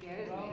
Good.